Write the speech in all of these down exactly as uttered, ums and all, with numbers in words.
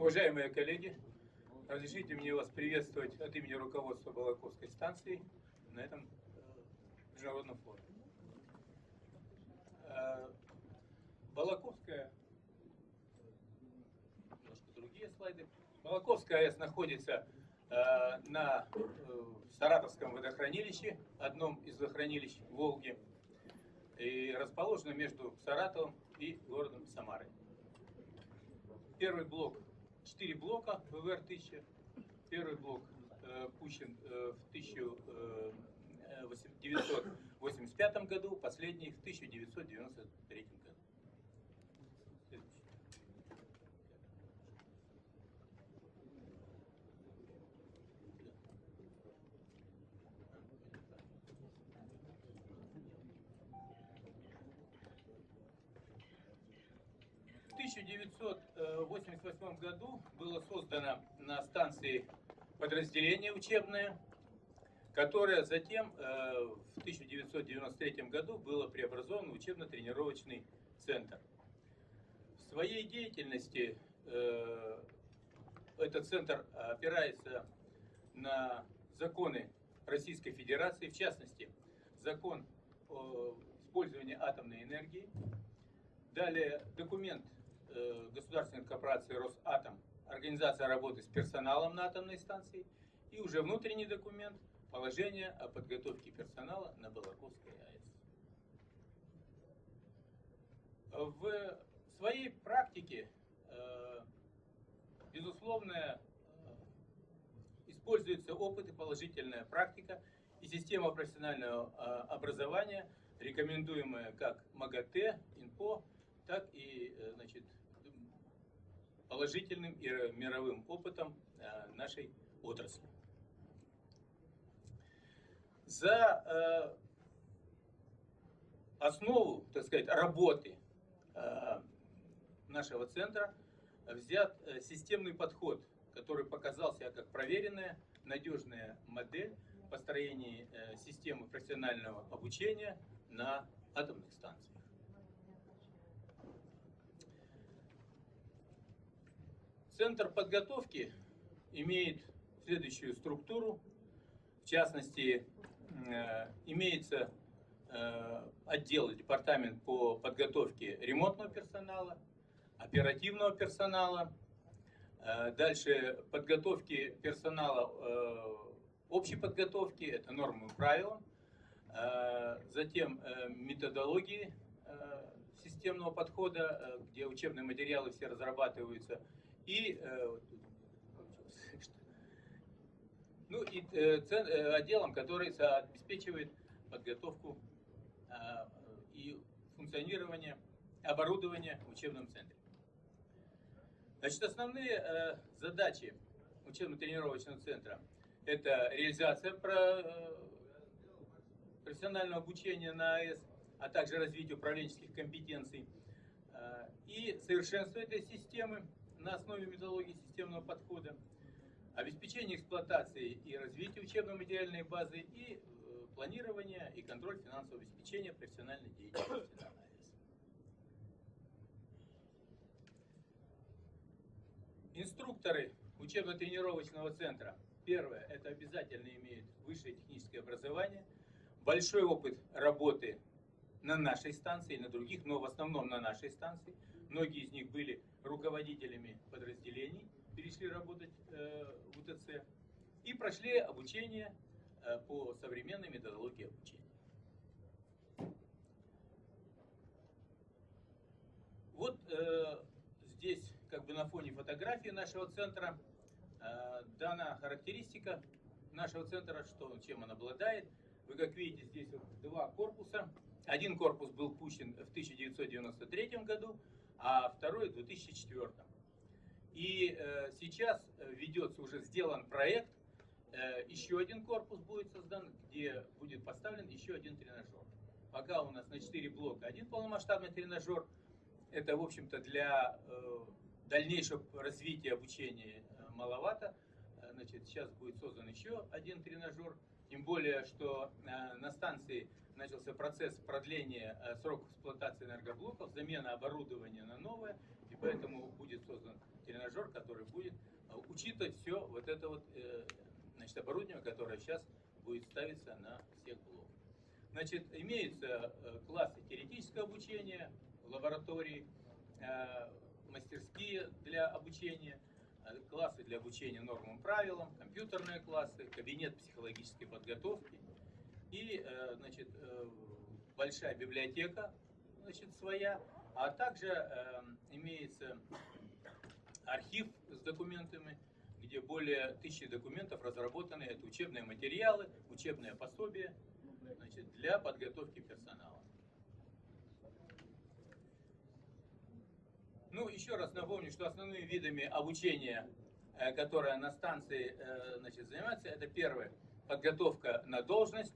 Уважаемые коллеги, разрешите мне вас приветствовать от имени руководства Балаковской станции на этом международном форуме. Балаковская, немножко другие слайды. Балаковская АЭС находится на Саратовском водохранилище, одном из водохранилищ Волги, и расположена между Саратовом и городом Самарой. Первый блок, четыре блока вэ вэ эр тысяча. Первый блок э, пущен э, в тысяча девятьсот восемьдесят пятом году, последний в тысяча девятьсот девяносто третьем году. В тысяча девятьсот восемьдесят восьмом году было создано на станции подразделение учебное, которое затем в тысяча девятьсот девяносто третьем году было преобразовано в учебно-тренировочный центр. В своей деятельности этот центр опирается на законы Российской Федерации, в частности, закон о использовании атомной энергии, далее документ Государственной корпорации Росатом, организация работы с персоналом на атомной станции, и уже внутренний документ, положение о подготовке персонала на Балаковской АЭС. В своей практике, безусловно, используется опыт и положительная практика, и система профессионального образования, рекомендуемая как МАГАТЭ, ИнПО, так и, значит, положительным и мировым опытом нашей отрасли. За основу, так сказать, работы нашего центра взят системный подход, который показал себя как проверенная, надежная модель построения системы профессионального обучения на атомных станциях. Центр подготовки имеет следующую структуру. В частности, имеется отдел, департамент по подготовке ремонтного персонала, оперативного персонала, дальше подготовки персонала общей подготовки, это нормы и правила, затем методологии системного подхода, где учебные материалы все разрабатываются, и, ну, и отделом, который обеспечивает подготовку и функционирование оборудования в учебном центре. Значит, основные задачи учебно-тренировочного центра – это реализация профессионального обучения на АЭС, а также развитие управленческих компетенций и совершенствование этой системы на основе методологии системного подхода, обеспечение эксплуатации и развитие учебно-материальной базы и планирование и контроль финансового обеспечения профессиональной деятельности на АЭС. Инструкторы учебно-тренировочного центра. Первое, это обязательно имеют высшее техническое образование, большой опыт работы на нашей станции, на других, но в основном на нашей станции. Многие из них были руководителями подразделений, перешли работать в у тэ цэ и прошли обучение по современной методологии обучения. Вот здесь, как бы на фоне фотографии нашего центра, дана характеристика нашего центра, что, чем он обладает. Вы, как видите, здесь два корпуса. Один корпус был пущен в тысяча девятьсот девяносто третьем году, а второй в две тысячи четвёртом. И э, сейчас ведется, уже сделан проект, э, еще один корпус будет создан, где будет поставлен еще один тренажер. Пока у нас на четыре блока один полномасштабный тренажер. Это, в общем-то, для э, дальнейшего развития обучения э, маловато. Значит, сейчас будет создан еще один тренажер. Тем более, что на станции начался процесс продления сроков эксплуатации энергоблоков, замена оборудования на новое, и поэтому будет создан тренажер, который будет учитывать все вот это вот, значит, оборудование, которое сейчас будет ставиться на всех блоках. Значит, имеются классы теоретического обучения, лаборатории, мастерские для обучения, классы для обучения нормам и правилам, компьютерные классы, кабинет психологической подготовки и, значит, большая библиотека, значит, своя, а также э, имеется архив с документами, где более тысячи документов разработаны, это учебные материалы, учебные пособия, значит, для подготовки персонала. Ну, еще раз напомню, что основными видами обучения, э, которые на станции э, значит, занимаются, это первое, подготовка на должность,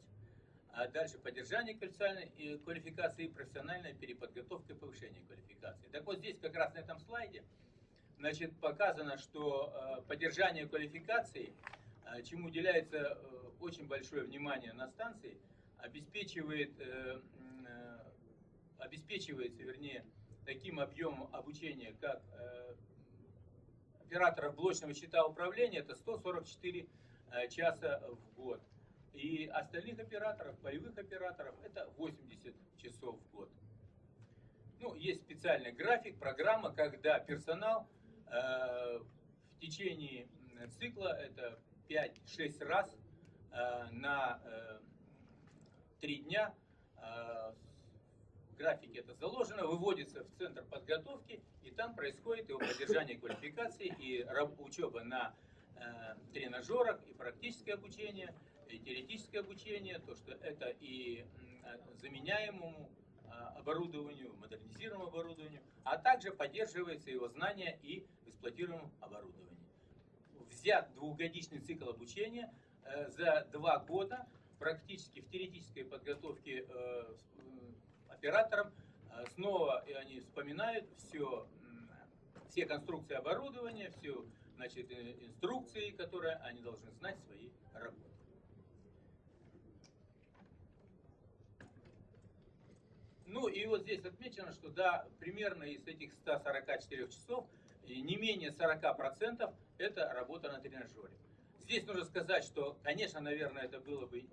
а дальше поддержание квалификационной квалификации и профессиональная переподготовка и повышение квалификации. Так вот здесь как раз на этом слайде, значит, показано, что поддержание квалификации, чему уделяется очень большое внимание на станции, обеспечивает, обеспечивается, вернее, таким объемом обучения, как операторов блочного счета управления, это сто сорок четыре часа в год. И остальных операторов, полевых операторов, это восемьдесят часов в год. Ну, есть специальный график, программа, когда персонал э, в течение цикла, это пять-шесть раз э, на э, три дня, э, в графике это заложено, выводится в центр подготовки, и там происходит его поддержание квалификации, и учеба на э, тренажерах, и практическое обучение, и теоретическое обучение, то, что это и заменяемому оборудованию, модернизированному оборудованию, а также поддерживается его знание и в эксплуатируемом оборудовании. Взят двухгодичный цикл обучения за два года практически в теоретической подготовке операторам. Снова они вспоминают все, все конструкции оборудования, все, значит, инструкции, которые они должны знать в своей работе. Ну и вот здесь отмечено, что да, примерно из этих ста сорока четырёх часов не менее сорока процентов это работа на тренажере. Здесь нужно сказать, что, конечно, наверное, это было бы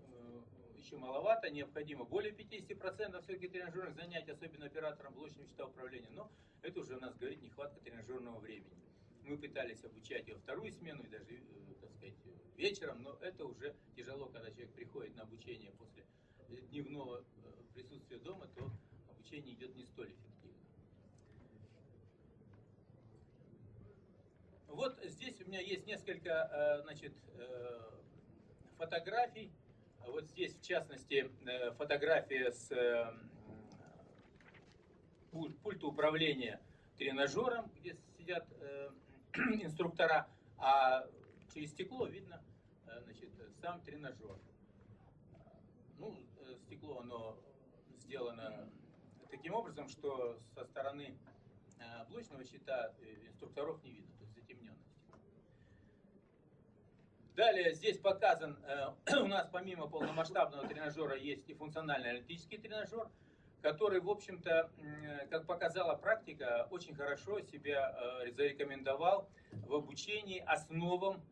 еще маловато, необходимо более пятидесяти процентов все-таки тренажерных занятий, особенно оператором блочного счета управления, но это уже у нас говорит нехватка тренажерного времени. Мы пытались обучать ее вторую смену и даже, так сказать, вечером, но это уже тяжело, когда человек приходит на обучение после дневного присутствия дома, то обучение идет не столь эффективно. Вот здесь у меня есть несколько, значит, фотографий. Вот здесь, в частности, фотография с пульта управления тренажером, где сидят инструктора, а через стекло видно, значит, сам тренажер. Ну, стекло, оно сделано таким образом, что со стороны блочного щита инструкторов не видно, то есть затемненность. Далее здесь показан, у нас помимо полномасштабного тренажера есть и функциональный аналитический тренажер, который, в общем-то, как показала практика, очень хорошо себя зарекомендовал в обучении основам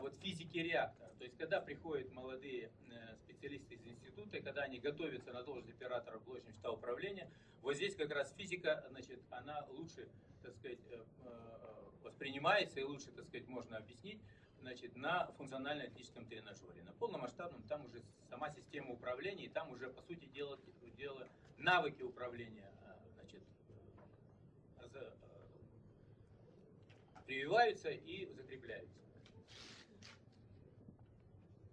вот физики реактора. То есть, когда приходят молодые специалисты из института, когда они готовятся на должность оператора блочного счета управления, вот здесь как раз физика, значит, она лучше, так сказать, воспринимается и лучше, так сказать, можно объяснить, значит, на функционально-аналитическом тренажере. На полномасштабном там уже сама система управления, и там уже, по сути дела, дела навыки управления, значит, прививаются и закрепляются.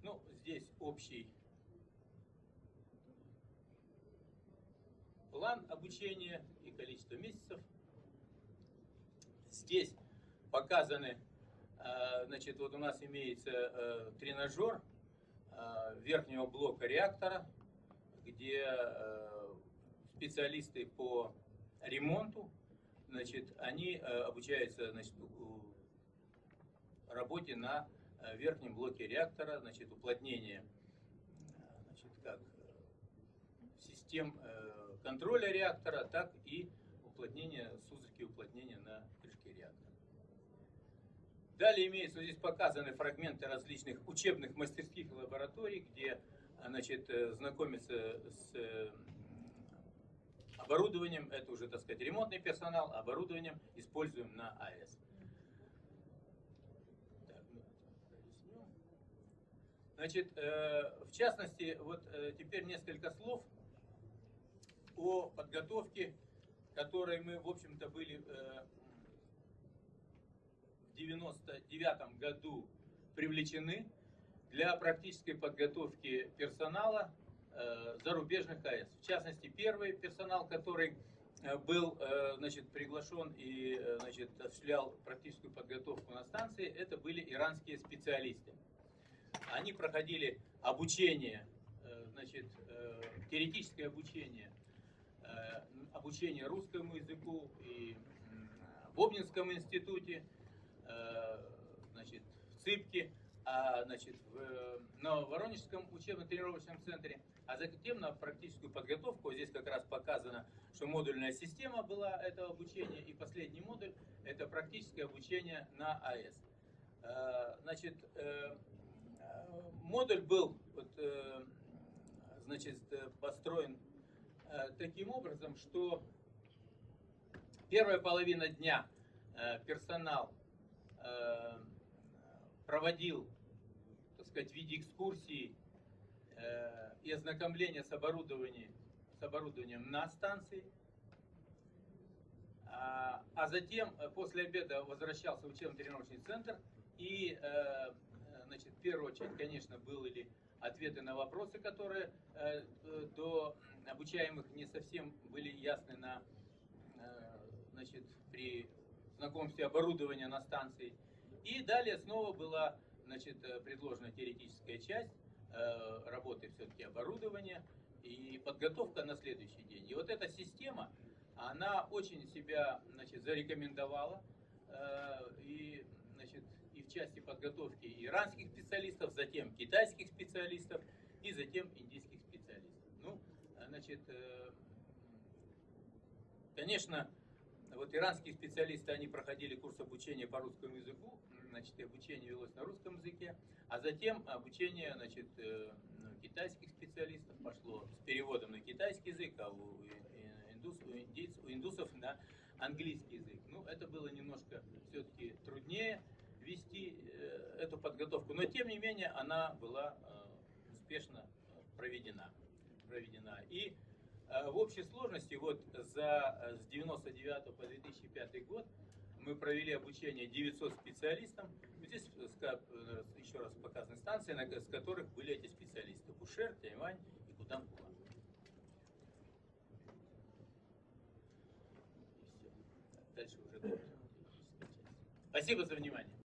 Ну, здесь общий план обучения и количество месяцев. Здесь показаны, значит, вот у нас имеется тренажер верхнего блока реактора, где специалисты по ремонту, значит, они обучаются, значит, работе на в верхнем блоке реактора, значит, уплотнение, значит, как систем контроля реактора, так и уплотнения, сузорки уплотнения на крышке реактора. Далее имеются здесь показаны фрагменты различных учебных мастерских и лабораторий, где, значит, знакомятся с оборудованием, это уже, так сказать, ремонтный персонал, оборудованием используем на АЭС. Значит, в частности, вот теперь несколько слов о подготовке, которой мы, в общем-то, были в девяносто девятом году привлечены для практической подготовки персонала зарубежных АЭС. В частности, первый персонал, который был, значит, приглашен и, значит, осуществлял практическую подготовку на станции, это были иранские специалисты. Они проходили обучение, значит, теоретическое обучение, обучение русскому языку и в Обнинском институте, значит, в ЦИПКе, а, значит, в Нововоронежском учебно-тренировочном центре, а затем на практическую подготовку. Здесь как раз показано, что модульная система была этого обучения, и последний модуль – это практическое обучение на АЭС. Значит, модуль был, вот, значит, построен таким образом, что первая половина дня персонал проводил, так сказать, в виде экскурсии и ознакомления с оборудованием, с оборудованием на станции. А затем после обеда возвращался в учебно-тренировочный центр и, значит, в первую очередь, конечно, были ответы на вопросы, которые до обучаемых не совсем были ясны на, значит, при знакомстве оборудования на станции. И далее снова была, значит, предложена теоретическая часть работы все-таки оборудования и подготовка на следующий день. И вот эта система, она очень себя, значит, зарекомендовала и, значит, и в части подготовки иранских специалистов, затем китайских специалистов и затем индийских специалистов. Ну, значит, конечно, вот иранские специалисты, они проходили курс обучения по русскому языку, значит, обучение велось на русском языке, а затем обучение, значит, китайских специалистов пошло с переводом на китайский язык, а у, индус, у, индийцев, у индусов на английский язык. Ну, это было немножко все-таки труднее вести эту подготовку, но тем не менее она была успешно проведена. проведена. И в общей сложности вот за, с девяносто девятого по две тысячи пятый год мы провели обучение девятисот специалистам. Здесь еще раз показаны станции, с которых были эти специалисты: Кушер, Тайвань и Кудампула. Дальше уже. Спасибо за внимание.